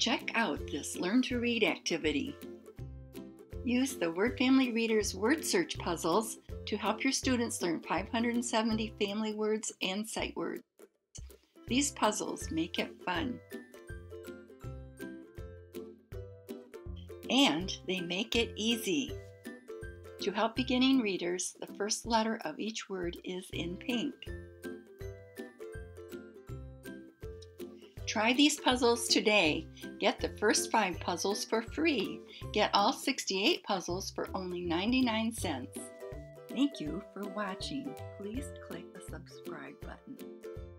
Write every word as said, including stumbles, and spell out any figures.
Check out this Learn to Read activity. Use the Word Family Readers word search puzzles to help your students learn five hundred seventy family words and sight words. These puzzles make it fun, and they make it easy. To help beginning readers, the first letter of each word is in pink. Try these puzzles today. Get the first five puzzles for free. Get all sixty-eight puzzles for only ninety-nine cents. Thank you for watching. Please click the subscribe button.